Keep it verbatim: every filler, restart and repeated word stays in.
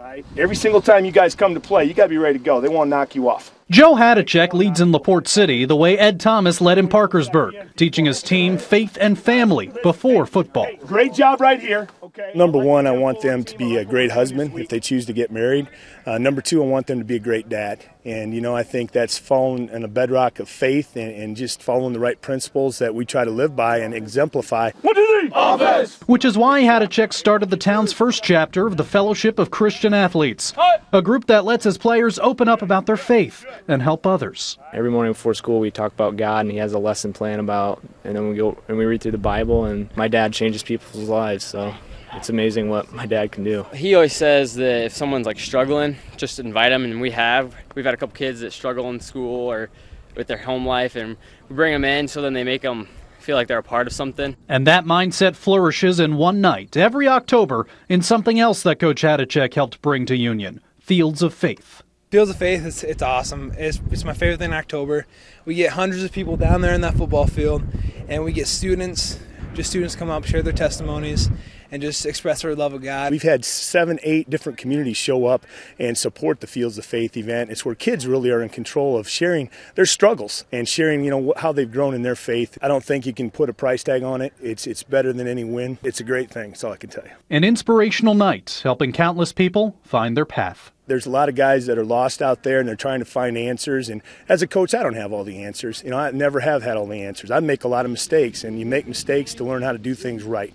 Right? Every single time you guys come to play, you got to be ready to go. They want to knock you off. Joe Hadachek leads in LaPorte City the way Ed Thomas led in Parkersburg, teaching his team faith and family before football. Great job right here. Number one, I want them to be a great husband if they choose to get married. Uh, number two, I want them to be a great dad. And, you know, I think that's falling on a bedrock of faith and, and just following the right principles that we try to live by and exemplify. What do they? Office! Which is why Hadachek started the town's first chapter of the Fellowship of Christian Athletes, a group that lets his players open up about their faith and help others. Every morning before school we talk about God, and he has a lesson plan about, and then we go and we read through the Bible, and my dad changes people's lives, so it's amazing what my dad can do. He always says that if someone's like struggling, just invite them, and we have. We've had a couple kids that struggle in school or with their home life, and we bring them in so then they make them feel like they're a part of something. And that mindset flourishes in one night every October in something else that Coach Hadachek helped bring to Union, Fields of Faith. Fields of Faith, it's, it's awesome. It's, it's my favorite thing in October. We get hundreds of people down there in that football field, and we get students, just students come up, share their testimonies, and just express their love of God. We've had seven, eight different communities show up and support the Fields of Faith event. It's where kids really are in control of sharing their struggles and sharing, you know, how they've grown in their faith. I don't think you can put a price tag on it. It's, it's better than any win. It's a great thing, that's all I can tell you. An inspirational night, helping countless people find their path. There's a lot of guys that are lost out there and they're trying to find answers, and as a coach I don't have all the answers. You know, I never have had all the answers. I make a lot of mistakes, and you make mistakes to learn how to do things right.